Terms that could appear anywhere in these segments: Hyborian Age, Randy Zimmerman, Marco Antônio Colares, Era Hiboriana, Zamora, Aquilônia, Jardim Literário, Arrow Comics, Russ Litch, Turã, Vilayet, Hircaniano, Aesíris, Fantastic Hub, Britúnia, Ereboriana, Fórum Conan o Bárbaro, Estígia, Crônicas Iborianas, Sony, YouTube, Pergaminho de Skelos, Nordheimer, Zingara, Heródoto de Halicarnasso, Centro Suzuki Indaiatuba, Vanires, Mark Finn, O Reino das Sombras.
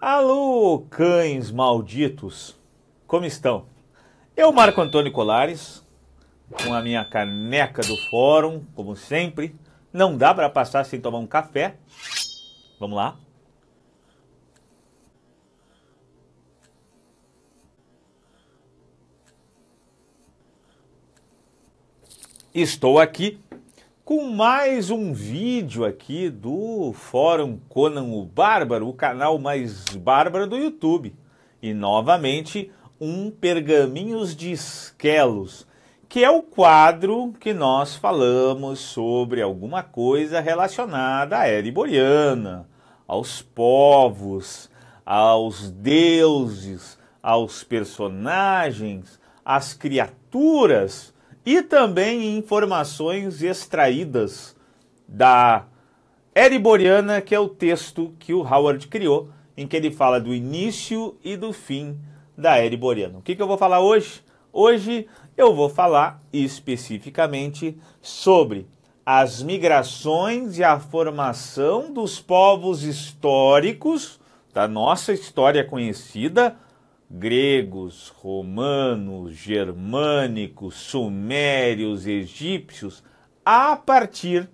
Alô, cães malditos, como estão? Eu, Marco Antônio Colares, com a minha caneca do fórum, como sempre. Não dá para passar sem tomar um café. Vamos lá. Estou aqui com mais um vídeo aqui do Fórum Conan o Bárbaro, o canal mais bárbaro do YouTube. E novamente um Pergaminhos de Skelos, que é o quadro que nós falamos sobre alguma coisa relacionada à Era Hiboriana, aos povos, aos deuses, aos personagens, às criaturas, e também informações extraídas da Era Hiboriana, que é o texto que o Howard criou, em que ele fala do início e do fim da Era Hiboriana. O que eu vou falar hoje? Hoje eu vou falar especificamente sobre as migrações e a formação dos povos históricos da nossa história conhecida, gregos, romanos, germânicos, sumérios, egípcios, a partir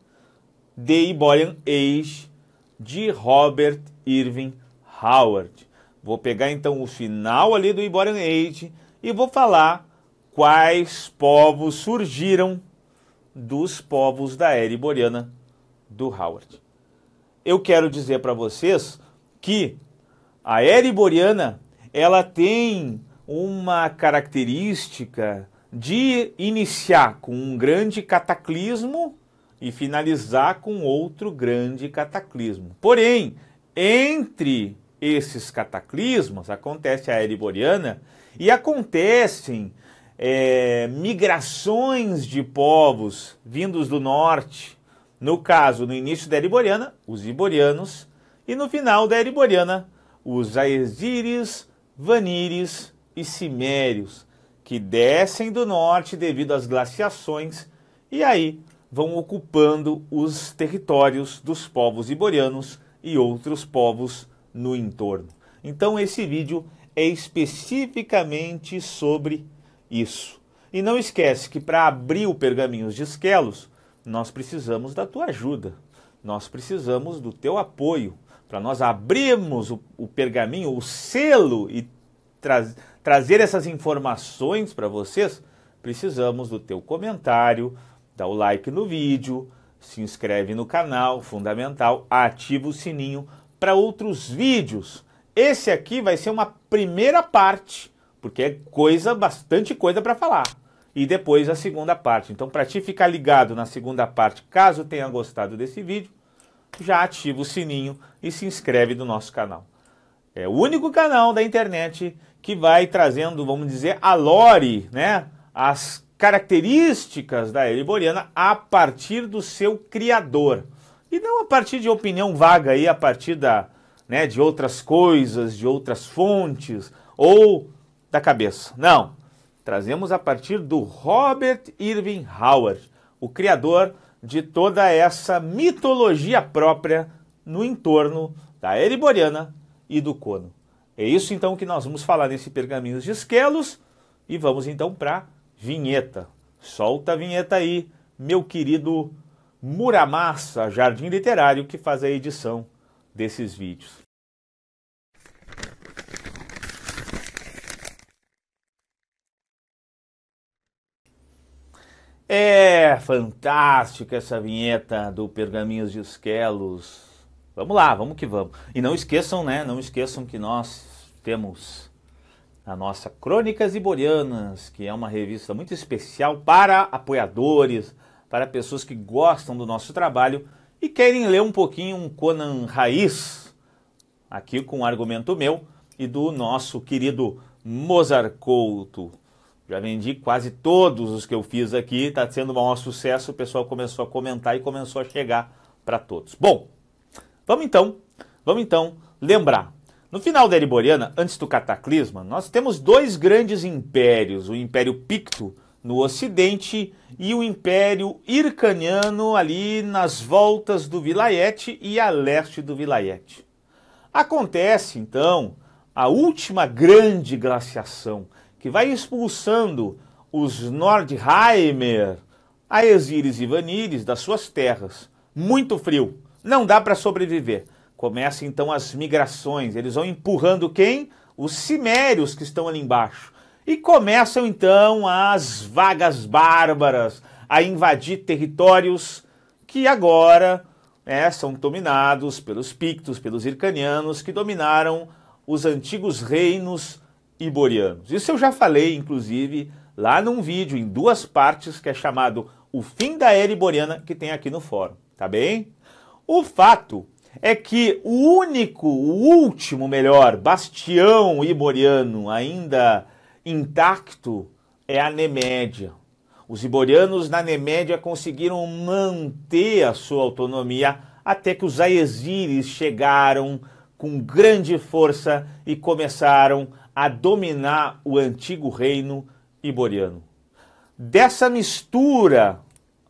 de Hyborian Age, de Robert Irving Howard. Vou pegar então o final ali do Hyborian Age e vou falar quais povos surgiram dos povos da Era Hiboriana do Howard. Eu quero dizer para vocês que a Era Hiboriana, ela tem uma característica de iniciar com um grande cataclismo e finalizar com outro grande cataclismo. Porém, entre esses cataclismos, acontece a Era Hiboriana e acontecem migrações de povos vindos do norte. No caso, no início da Era Hiboriana, os hiborianos, e no final da Era Hiboriana, os aesíris, vaníris e cimérios, que descem do norte devido às glaciações e aí vão ocupando os territórios dos povos hiborianos e outros povos no entorno. Então esse vídeo é especificamente sobre isso. E não esquece que para abrir o Pergaminhos de Skelos, nós precisamos da tua ajuda, nós precisamos do teu apoio. Para nós abrirmos o pergaminho, o selo, e trazer essas informações para vocês, precisamos do teu comentário, dá o like no vídeo, se inscreve no canal, fundamental, ativa o sininho para outros vídeos. Esse aqui vai ser uma primeira parte, porque é bastante coisa para falar. E depois a segunda parte. Então, para ti ficar ligado na segunda parte, caso tenha gostado desse vídeo, já ativa o sininho e se inscreve no nosso canal. É o único canal da internet que vai trazendo, vamos dizer, a lore, né? As características da Era Hiboriana a partir do seu criador. E não a partir de opinião vaga aí, a partir de outras coisas, de outras fontes ou da cabeça. Não, trazemos a partir do Robert Irving Howard, o criador de toda essa mitologia própria no entorno da Era Hiboriana e do Conan. É isso então que nós vamos falar nesse Pergaminhos de Skelos e vamos então para vinheta. Solta a vinheta aí, meu querido Muramassa, Jardim Literário, que faz a edição desses vídeos. É fantástica essa vinheta do Pergaminhos de Skelos. Vamos lá, vamos que vamos. E não esqueçam, né? Não esqueçam que nós temos a nossa Crônicas Iborianas, que é uma revista muito especial para apoiadores, para pessoas que gostam do nosso trabalho e querem ler um pouquinho um Conan raiz, aqui com um argumento meu e do nosso querido Mozart Couto. Já vendi quase todos os que eu fiz aqui, está sendo um maior sucesso, o pessoal começou a comentar e começou a chegar para todos. Bom, vamos então lembrar. No final da Era Hiboriana, antes do cataclisma, nós temos dois grandes impérios, o Império Picto no ocidente e o Império Hircaniano ali nas voltas do Vilayet e a leste do Vilayet. Acontece, então, a última grande glaciação, que vai expulsando os Nordheimer, Aesíris e Vanires, das suas terras. Muito frio, não dá para sobreviver. Começam, então, as migrações. Eles vão empurrando quem? Os cimérios que estão ali embaixo. E começam, então, as vagas bárbaras a invadir territórios que agora são dominados pelos pictos, pelos hircanianos, que dominaram os antigos reinos iborianos. Isso eu já falei, inclusive, lá num vídeo em duas partes, que é chamado O Fim da Era Hiboriana, que tem aqui no fórum, tá bem? O fato é que o único, o último, melhor, bastião iboriano ainda intacto é a Nemédia. Os iborianos na Nemédia conseguiram manter a sua autonomia até que os aesíris chegaram com grande força e começaram a dominar o antigo reino hiboriano. Dessa mistura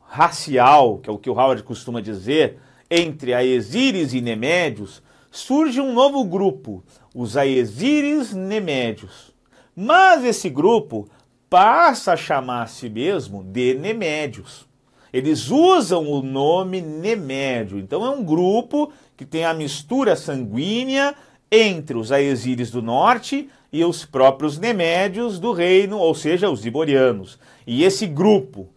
racial, que é o que o Howard costuma dizer, entre aesíris e nemédios, surge um novo grupo, os aesíris nemédios. Mas esse grupo passa a chamar a si mesmo de nemédios. Eles usam o nome nemédio. Então é um grupo que tem a mistura sanguínea entre os aesíris do norte e os próprios nemédios do reino, ou seja, os iborianos. E esse grupo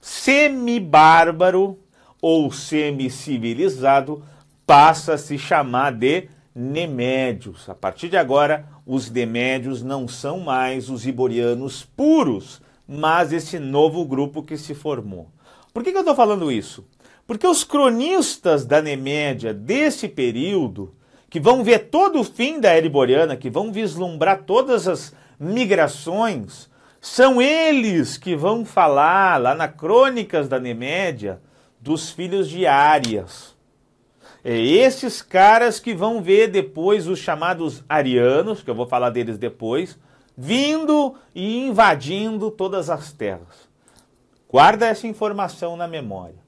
semibárbaro ou semicivilizado passa a se chamar de nemédios. A partir de agora, os nemédios não são mais os iborianos puros, mas esse novo grupo que se formou. Por que eu estou falando isso? Porque os cronistas da Nemédia desse período, que vão ver todo o fim da Era Hiboriana, que vão vislumbrar todas as migrações, são eles que vão falar, lá na Crônicas da Nemédia, dos filhos de Árias. É esses caras que vão ver depois os chamados arianos, que eu vou falar deles depois, vindo e invadindo todas as terras. Guarda essa informação na memória.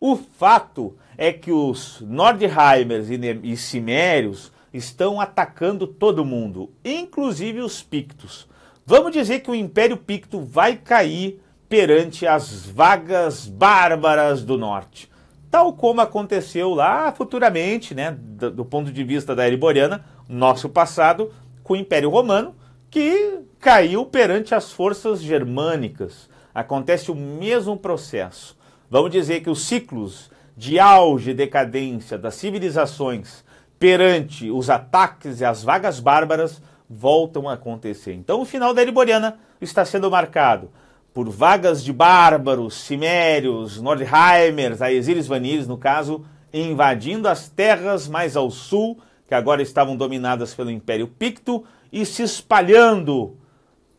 O fato é que os Nordheimers e cimérios estão atacando todo mundo, inclusive os pictos. Vamos dizer que o Império Picto vai cair perante as vagas bárbaras do norte. Tal como aconteceu lá futuramente, né, do ponto de vista da Era Hiboriana, nosso passado, com o Império Romano, que caiu perante as forças germânicas. Acontece o mesmo processo. Vamos dizer que os ciclos de auge e decadência das civilizações perante os ataques e as vagas bárbaras voltam a acontecer. Então o final da Era Hiboriana está sendo marcado por vagas de bárbaros, cimérios, Nordheimers, aesíris vanires, no caso, invadindo as terras mais ao sul, que agora estavam dominadas pelo Império Picto, e se espalhando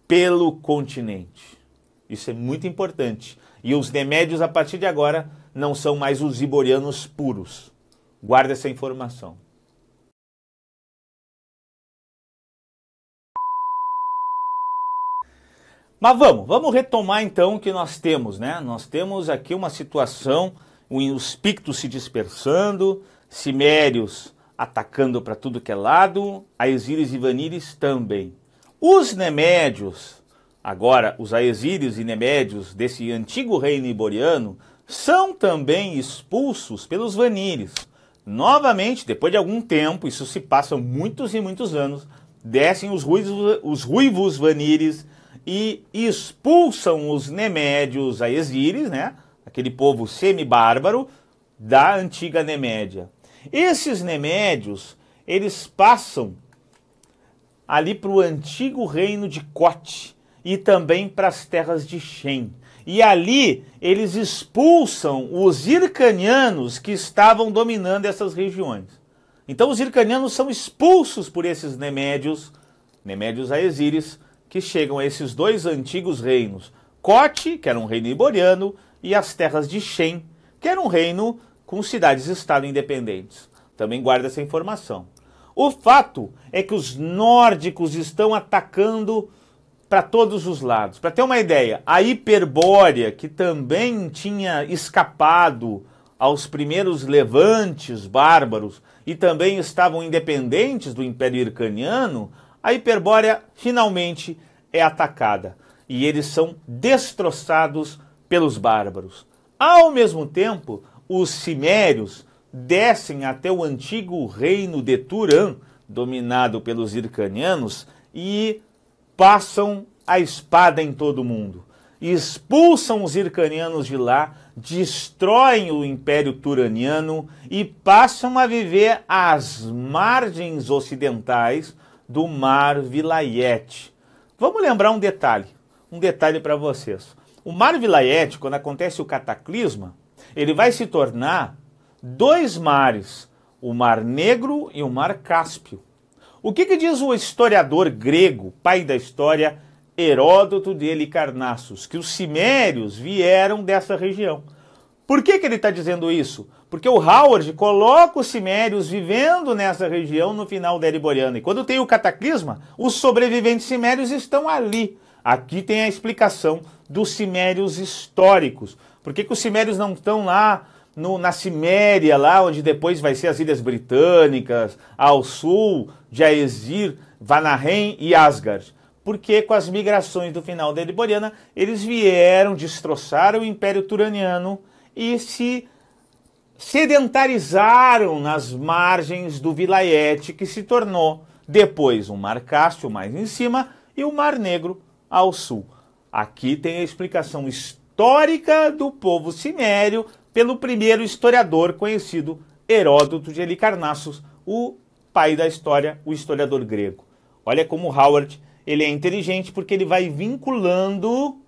pelo continente. Isso é muito importante. E os nemédios, a partir de agora, não são mais os iborianos puros. Guarda essa informação. Mas vamos retomar então o que nós temos, né? Nós temos aqui uma situação, os pictos se dispersando, cimérios atacando para tudo que é lado, aesíris e vanires também. Os nemédios... Agora, os aesírios e nemédios desse antigo reino hiboriano são também expulsos pelos vanires. Novamente, depois de algum tempo, isso se passa muitos e muitos anos, descem os ruivos vanires e expulsam os nemédios aesíris, né? Aquele povo semibárbaro da antiga Nemédia. Esses nemédios, eles passam ali para o antigo reino de Cote, e também para as terras de Shen. E ali eles expulsam os hircanianos que estavam dominando essas regiões. Então os hircanianos são expulsos por esses nemédios, nemédios aesíris, que chegam a esses dois antigos reinos. Cote, que era um reino hiboriano, e as terras de Shen, que era um reino com cidades-estado independentes. Também guarda essa informação. O fato é que os nórdicos estão atacando... para todos os lados. Para ter uma ideia, a Hiperbórea, que também tinha escapado aos primeiros levantes bárbaros, e também estavam independentes do Império Hircaniano, a Hiperbórea finalmente é atacada e eles são destroçados pelos bárbaros. Ao mesmo tempo, os cimérios descem até o antigo reino de Turan, dominado pelos hircanianos, e passam a espada em todo mundo. Expulsam os hircanianos de lá, destroem o Império Turaniano e passam a viver às margens ocidentais do Mar Vilayet. Vamos lembrar um detalhe para vocês. O Mar Vilayet, quando acontece o cataclisma, ele vai se tornar dois mares, o Mar Negro e o Mar Cáspio. O que diz o historiador grego, pai da história, Heródoto de Halicarnasso, que os cimérios vieram dessa região? Por que ele está dizendo isso? Porque o Howard coloca os cimérios vivendo nessa região no final da Ereboriana. E quando tem o cataclisma, os sobreviventes cimérios estão ali. Aqui tem a explicação dos cimérios históricos. Por que os cimérios não estão lá na Ciméria, lá onde depois vai ser as Ilhas Britânicas, ao sul, Jaezir, Vanahem e Asgard? Porque com as migrações do final da Ereboriana, eles vieram, destroçaram o Império Turaniano e se sedentarizaram nas margens do Vilayet, que se tornou depois um Mar Cáspio mais em cima e o Mar Negro ao sul. Aqui tem a explicação histórica do povo cimério pelo primeiro historiador conhecido, Heródoto de Halicarnasso, o pai da história, o historiador grego. Olha como Howard... ele é inteligente porque ele vai vinculando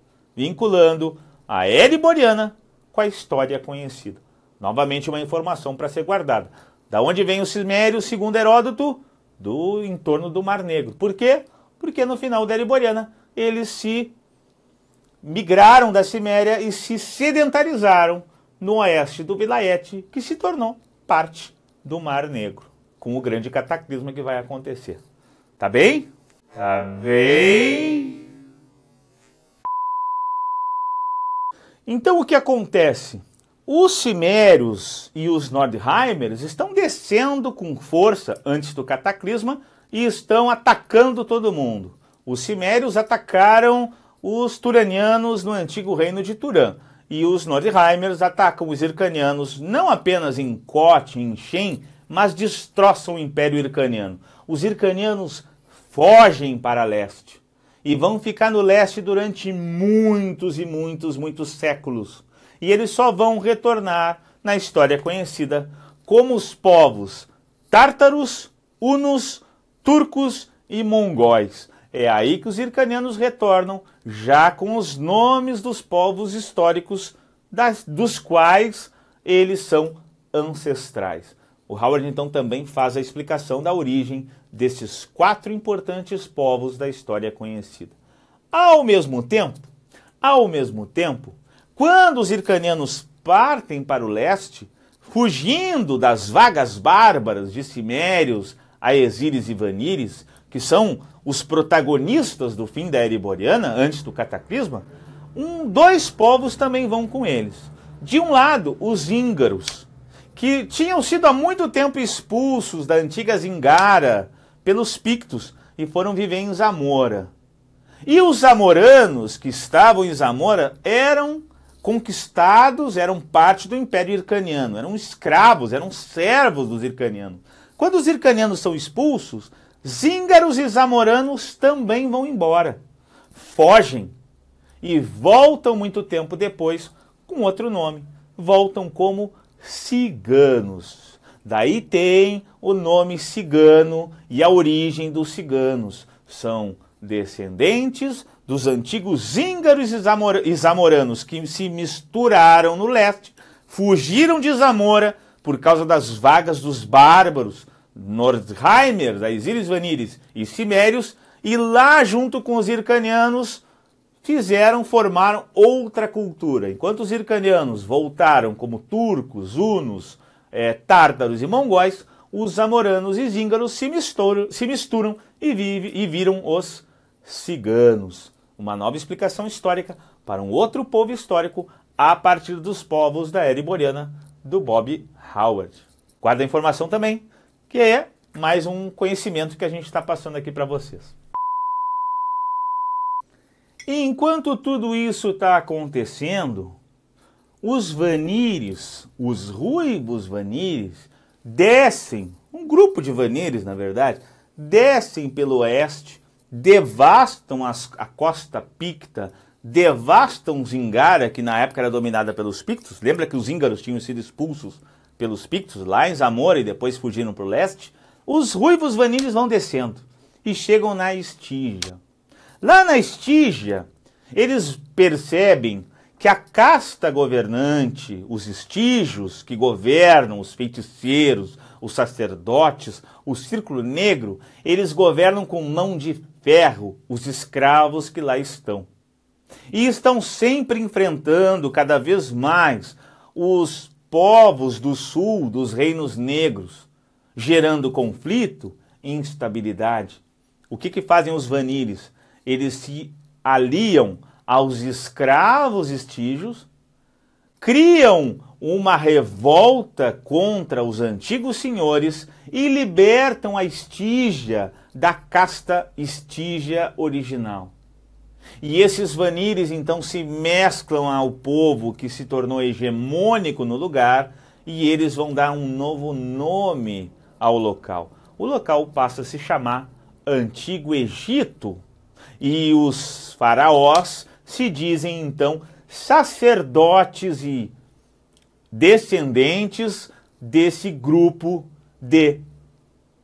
a Ereboriana com a história conhecida. Novamente uma informação para ser guardada. Da onde vem o cimérios, segundo Heródoto? Do entorno do Mar Negro. Por quê? Porque no final da Ereboriana eles se migraram da Ciméria e se sedentarizaram no oeste do Vilayet, que se tornou parte do Mar Negro, com o grande cataclisma que vai acontecer. Tá bem? Tá bem? Então o que acontece? Os cimérios e os Nordheimers estão descendo com força antes do cataclisma e estão atacando todo mundo. Os cimérios atacaram os turanianos no antigo reino de Turan. E os Nordheimers atacam os hircanianos não apenas em Koth, em Shen, mas destroçam o Império Hircaniano. Os hircanianos fogem para leste e vão ficar no leste durante muitos séculos. E eles só vão retornar na história conhecida como os povos tártaros, hunos, turcos e mongóis. É aí que os hircanianos retornam, já com os nomes dos povos históricos dos quais eles são ancestrais. O Howard, então, também faz a explicação da origem desses quatro importantes povos da história conhecida. Ao mesmo tempo, quando os hircanianos partem para o leste, fugindo das vagas bárbaras de cimérios, aesíris e vaníris, que são os protagonistas do fim da Ereboriana, antes do cataclisma, dois povos também vão com eles. De um lado, os íngaros, que tinham sido há muito tempo expulsos da antiga Zingara pelos Pictos e foram viver em Zamora. E os zamoranos que estavam em Zamora eram conquistados, eram parte do Império Hircaniano, eram escravos, eram servos dos hircanianos. Quando os hircanianos são expulsos, zíngaros e zamoranos também vão embora, fogem e voltam muito tempo depois com outro nome, voltam como ciganos. Daí tem o nome cigano e a origem dos ciganos. São descendentes dos antigos íngaros e zamoranos que se misturaram no leste, fugiram de Zamora por causa das vagas dos bárbaros, Nordheimers, aesíris, vaníris e cimérios, e lá junto com os hircanianos formaram outra cultura. Enquanto os hircanianos voltaram como turcos, hunos, tártaros e mongóis, os zamoranos e zíngaros se misturam e viram os ciganos. Uma nova explicação histórica para um outro povo histórico a partir dos povos da Ereboriana do Bob Howard. Guarda a informação também que é mais um conhecimento que a gente está passando aqui para vocês. E enquanto tudo isso está acontecendo, os Vanires, os ruivos Vanires, descem, um grupo de Vanires na verdade, descem pelo oeste, devastam a costa picta, devastam Zingara, que na época era dominada pelos Pictos. Lembra que os íngaros tinham sido expulsos pelos Pictos lá em Zamora e depois fugiram para o leste? Os ruivos Vanires vão descendo e chegam na Estígia. Lá na Estígia, eles percebem que a casta governante, os estígios que governam, os feiticeiros, os sacerdotes, o círculo negro, eles governam com mão de ferro os escravos que lá estão. E estão sempre enfrentando cada vez mais os povos do sul, dos reinos negros, gerando conflito e instabilidade. O que que fazem os Vanires? Eles se aliam aos escravos estígios, criam uma revolta contra os antigos senhores e libertam a Estígia da casta estígia original. E esses Vanires então se mesclam ao povo que se tornou hegemônico no lugar e eles vão dar um novo nome ao local. O local passa a se chamar Antigo Egito. E os faraós se dizem, então, sacerdotes e descendentes desse grupo de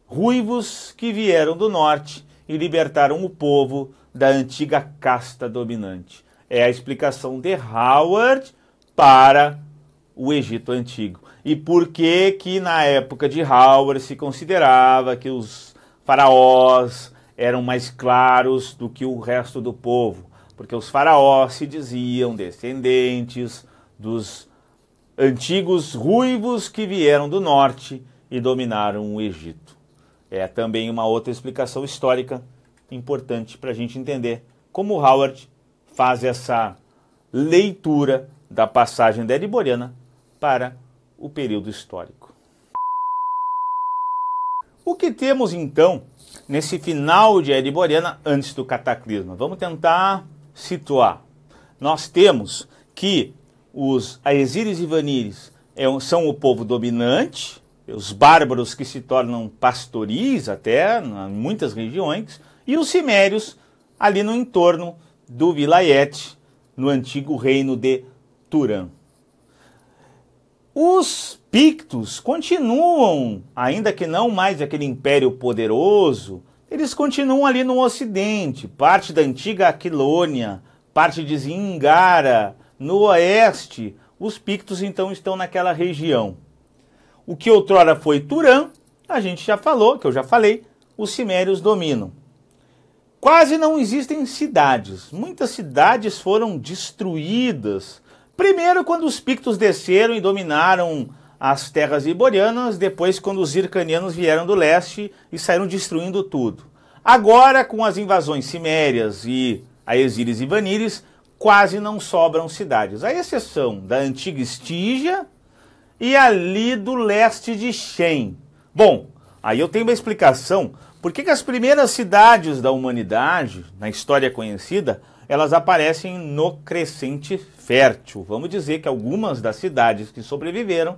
ruivos que vieram do norte e libertaram o povo da antiga casta dominante. É a explicação de Howard para o Egito Antigo. E por que que na época de Howard se considerava que os faraós eram mais claros do que o resto do povo, porque os faraós se diziam descendentes dos antigos ruivos que vieram do norte e dominaram o Egito. É também uma outra explicação histórica importante para a gente entender como Howard faz essa leitura da passagem da Ereboriana para o período histórico. O que temos então nesse final de Ereboriana antes do cataclisma? Vamos tentar situar. Nós temos que os Aesíris e Vanires são o povo dominante, os bárbaros que se tornam pastoris até, em muitas regiões, e os cimérios ali no entorno do Vilayet, no antigo reino de Turã. Os Pictos continuam, ainda que não mais aquele império poderoso, eles continuam ali no ocidente, parte da antiga Aquilônia, parte de Zingara, no oeste. Os Pictos então estão naquela região. O que outrora foi Turã, a gente já falou, que eu já falei, os cimérios dominam. Quase não existem cidades, muitas cidades foram destruídas. Primeiro quando os Pictos desceram e dominaram as terras iborianas, depois quando os hircanianos vieram do leste e saíram destruindo tudo. Agora, com as invasões cimérias e aesíris e vanires, quase não sobram cidades, à exceção da antiga Estígia e ali do leste de Shen. Bom, aí eu tenho uma explicação. Por que que as primeiras cidades da humanidade, na história conhecida, elas aparecem no crescente fértil? Vamos dizer que algumas das cidades que sobreviveram,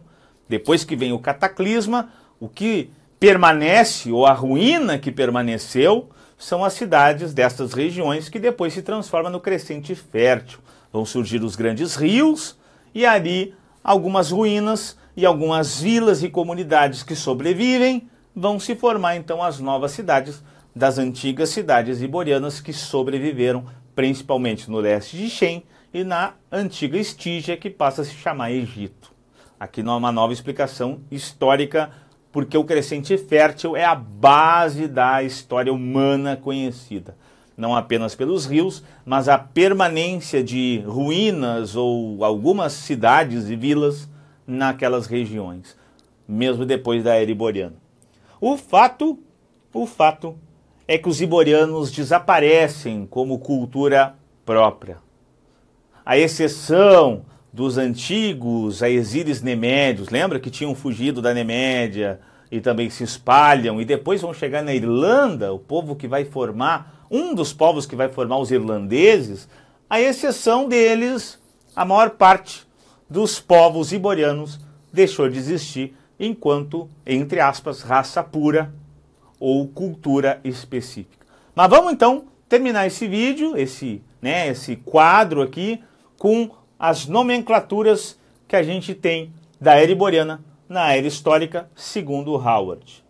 depois que vem o cataclisma, o que permanece, ou a ruína que permaneceu, são as cidades dessas regiões que depois se transformam no crescente fértil. Vão surgir os grandes rios e ali algumas ruínas e algumas vilas e comunidades que sobrevivem vão se formar então as novas cidades das antigas cidades iborianas que sobreviveram, principalmente no leste de Shen e na antiga Estígia que passa a se chamar Egito. Aqui não há uma nova explicação histórica, porque o crescente fértil é a base da história humana conhecida. Não apenas pelos rios, mas a permanência de ruínas ou algumas cidades e vilas naquelas regiões, mesmo depois da Ereboriana. O fato é que os iborianos desaparecem como cultura própria. A exceção dos antigos aesíris nemédios, lembra que tinham fugido da Nemédia e também se espalham, e depois vão chegar na Irlanda, o povo que vai formar, um dos povos que vai formar os irlandeses, à exceção deles, a maior parte dos povos iborianos deixou de existir enquanto, entre aspas, raça pura ou cultura específica. Mas vamos então terminar esse vídeo, esse quadro aqui, com as nomenclaturas que a gente tem da Era Hiboriana na Era Histórica, segundo Howard.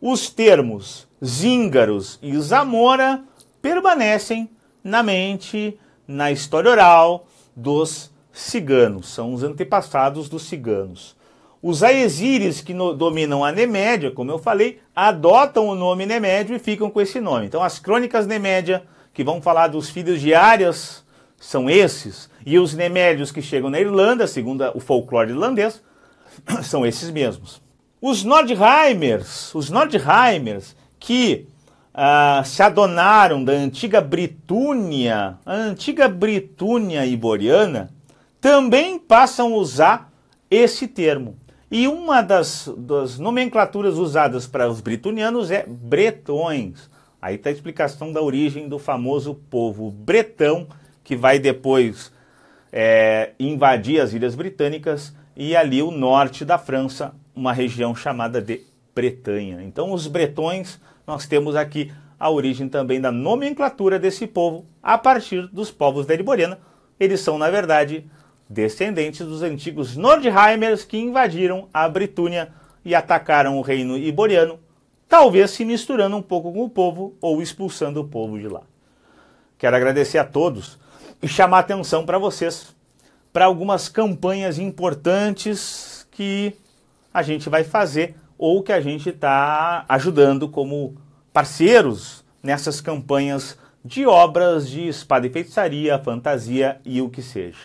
Os termos zíngaros e zamora permanecem na mente, na história oral dos ciganos, são os antepassados dos ciganos. Os aesíris, que dominam a Nemédia, como eu falei, adotam o nome Nemédio e ficam com esse nome. Então as crônicas Nemédia, que vão falar dos filhos de Árias, são esses. E os Nemédios que chegam na Irlanda, segundo o folclore irlandês, são esses mesmos. Os Nordheimers, que se adonaram da antiga Britúnia Hiboriana, também passam a usar esse termo. E uma das nomenclaturas usadas para os britunianos é bretões. Aí está a explicação da origem do famoso povo bretão, que vai depois invadir as Ilhas Britânicas e ali o norte da França, uma região chamada de Bretanha. Então os bretões, nós temos aqui a origem também da nomenclatura desse povo a partir dos povos da Hiboriana. Eles são, na verdade, descendentes dos antigos Nordheimers que invadiram a Britúnia e atacaram o reino hiboriano, talvez se misturando um pouco com o povo ou expulsando o povo de lá. Quero agradecer a todos e chamar a atenção para vocês para algumas campanhas importantes que a gente vai fazer ou que a gente está ajudando como parceiros nessas campanhas de obras de espada e feitiçaria, fantasia e o que seja.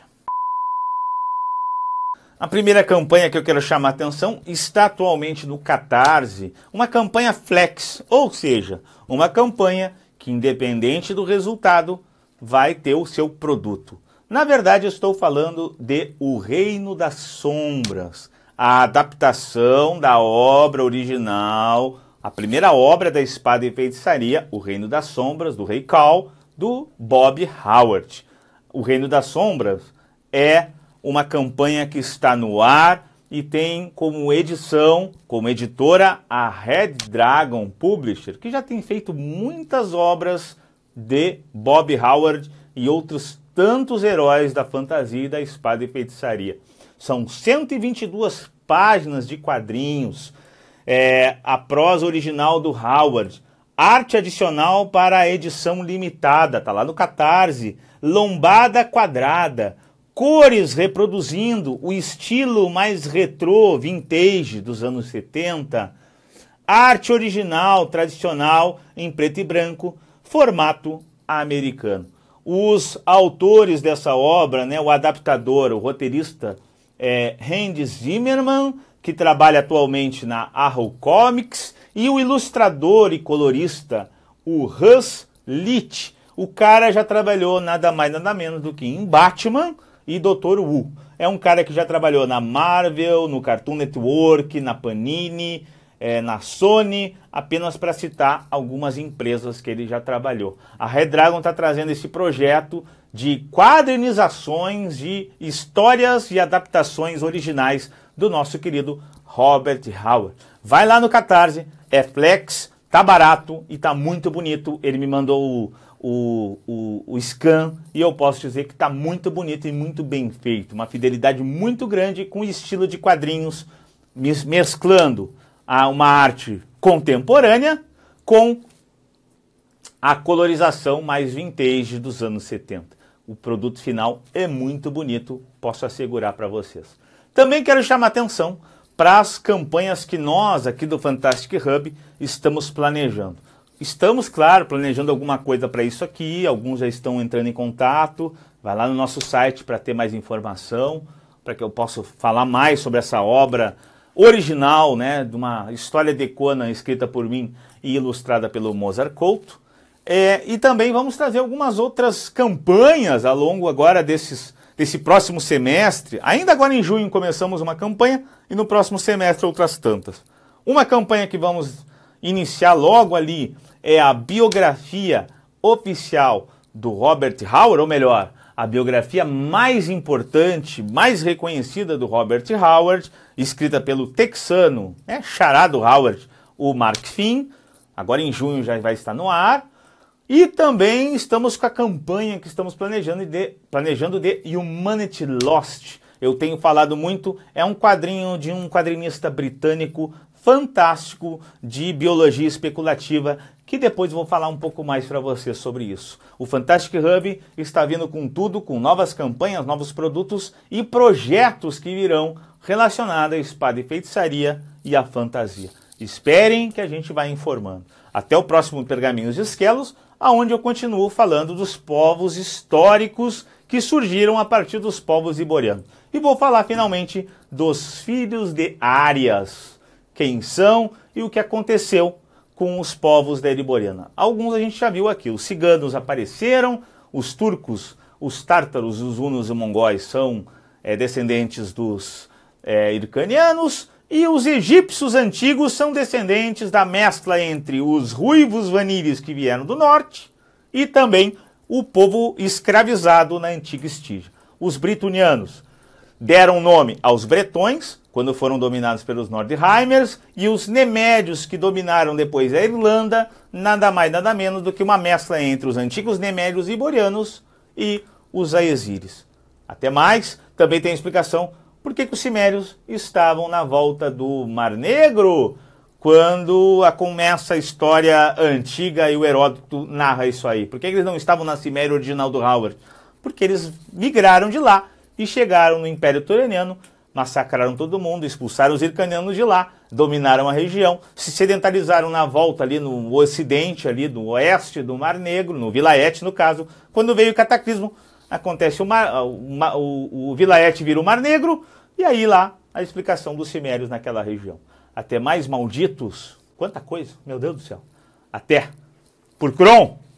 A primeira campanha que eu quero chamar a atenção está atualmente no Catarse, uma campanha flex, ou seja, uma campanha que, independente do resultado, vai ter o seu produto. Na verdade, eu estou falando de O Reino das Sombras, a adaptação da obra original, a primeira obra da espada e feitiçaria, O Reino das Sombras, do Rei Cal, do Bob Howard. O Reino das Sombras é uma campanha que está no ar e tem como edição, como editora, a Red Dragon Publisher, que já tem feito muitas obras de Bob Howard e outros tantos heróis da fantasia e da espada e feitiçaria. São 122 páginas de quadrinhos, a prosa original do Howard, arte adicional para a edição limitada, está lá no Catarse, lombada quadrada, cores reproduzindo o estilo mais retrô, vintage dos anos 70, arte original, tradicional, em preto e branco, formato americano. Os autores dessa obra, né, o adaptador, o roteirista, é Randy Zimmerman, que trabalha atualmente na Arrow Comics, e o ilustrador e colorista, o Russ Litch. O cara já trabalhou nada mais nada menos do que em Batman e Dr. Who. É um cara que já trabalhou na Marvel, no Cartoon Network, na PANINI, na Sony, apenas para citar algumas empresas que ele já trabalhou. A Red Dragon está trazendo esse projeto de quadrinizações de histórias e adaptações originais do nosso querido Robert Howard. Vai lá no Catarse, é flex, tá barato e tá muito bonito. Ele me mandou o scan e eu posso dizer que está muito bonito e muito bem feito, uma fidelidade muito grande com o estilo de quadrinhos, mesclando uma arte contemporânea com a colorização mais vintage dos anos 70. O produto final é muito bonito, posso assegurar para vocês. Também quero chamar atenção para as campanhas que nós aqui do Fantastic Hub estamos planejando. Estamos, claro, planejando alguma coisa para isso aqui, alguns já estão entrando em contato. Vai lá no nosso site para ter mais informação, para que eu possa falar mais sobre essa obra original, né, de uma história de Conan escrita por mim e ilustrada pelo Mozart Couto. E também vamos trazer algumas outras campanhas ao longo agora desse próximo semestre. Ainda agora em junho começamos uma campanha e no próximo semestre outras tantas. Uma campanha que vamos iniciar logo ali é a biografia oficial do Robert Howard, ou melhor, a biografia mais importante, mais reconhecida do Robert Howard, escrita pelo texano, charado Howard, o Mark Finn. Agora em junho já vai estar no ar. E também estamos com a campanha que estamos planejando de Humanity Lost. Eu tenho falado muito, é um quadrinho de um quadrinista britânico fantástico de biologia especulativa, que depois vou falar um pouco mais para você sobre isso. O Fantastic Hub está vindo com tudo, com novas campanhas, novos produtos e projetos que virão relacionados à espada e feitiçaria e à fantasia. Esperem que a gente vai informando. Até o próximo Pergaminhos de Skelos, aonde eu continuo falando dos povos históricos que surgiram a partir dos povos iborianos. E vou falar finalmente dos filhos de Árias, quem são e o que aconteceu com os povos da Ereboriana. Alguns a gente já viu aqui, os ciganos apareceram, os turcos, os tártaros, os hunos e mongóis são descendentes dos hircanianos, e os egípcios antigos são descendentes da mescla entre os ruivos vanires que vieram do norte e também o povo escravizado na antiga Estígia. Os britunianos deram nome aos bretões, quando foram dominados pelos Nordheimers, e os nemédios que dominaram depois a Irlanda, nada mais nada menos do que uma mescla entre os antigos nemédios iborianos e os aesíris. Até mais, também tem explicação por que os cimérios estavam na volta do Mar Negro, quando começa a história antiga e o Heródoto narra isso aí. Por que eles não estavam na Ciméria original do Howard? Porque eles migraram de lá e chegaram no Império Turaniano, massacraram todo mundo, expulsaram os hircanianos de lá, dominaram a região, se sedentarizaram na volta ali no ocidente, ali do oeste do Mar Negro, no Vilayet no caso. Quando veio o cataclismo, acontece o Vilayet vira o Mar Negro, e aí lá a explicação dos cimérios naquela região. Até mais, malditos. Quanta coisa, meu Deus do céu. Até. Por Kron.